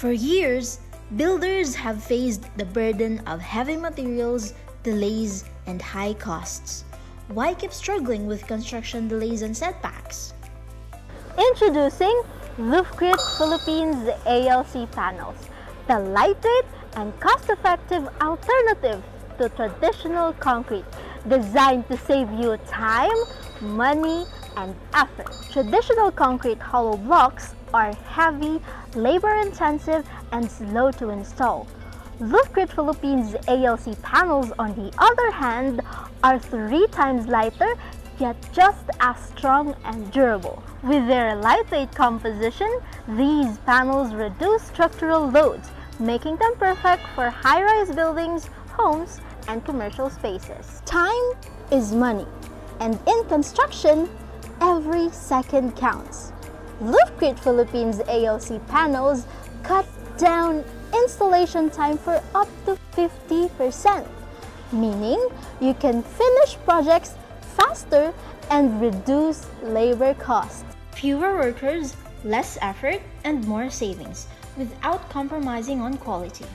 For years, builders have faced the burden of heavy materials, delays, and high costs. Why keep struggling with construction delays and setbacks? Introducing Luftcrete Philippines ALC panels, the lightweight and cost-effective alternative to traditional concrete, designed to save you time, money, and effort. Traditional concrete hollow blocks are heavy, labor-intensive, and slow to install. Luftcrete Philippines ALC panels, on the other hand, are 3 times lighter, yet just as strong and durable. With their lightweight composition, these panels reduce structural loads, making them perfect for high-rise buildings, homes, and commercial spaces. Time is money, and in construction, every second counts. Luftcrete Philippines ALC panels cut down installation time for up to 50%, meaning you can finish projects faster and reduce labor costs. Fewer workers, less effort, and more savings without compromising on quality.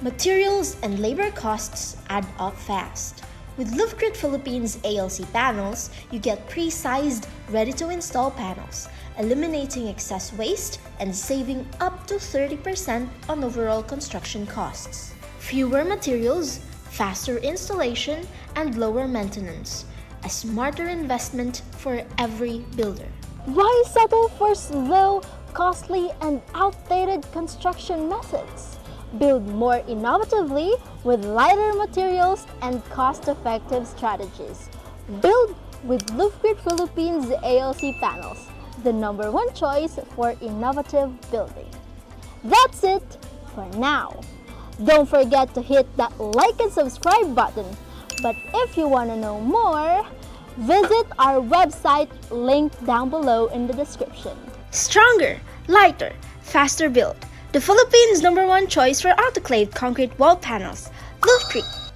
Materials and labor costs add up fast. With Luftcrete Philippines ALC panels, you get pre-sized, ready-to-install panels, eliminating excess waste and saving up to 30% on overall construction costs. Fewer materials, faster installation, and lower maintenance. A smarter investment for every builder. Why settle for slow, costly, and outdated construction methods? Build more innovatively with lighter materials and cost-effective strategies. Build with Luftcrete Philippines ALC panels, the #1 choice for innovative building. That's it for now. Don't forget to hit that like and subscribe button. But if you want to know more, visit our website linked down below in the description. Stronger, lighter, faster build. The Philippines' #1 choice for autoclaved concrete wall panels, Luftcrete.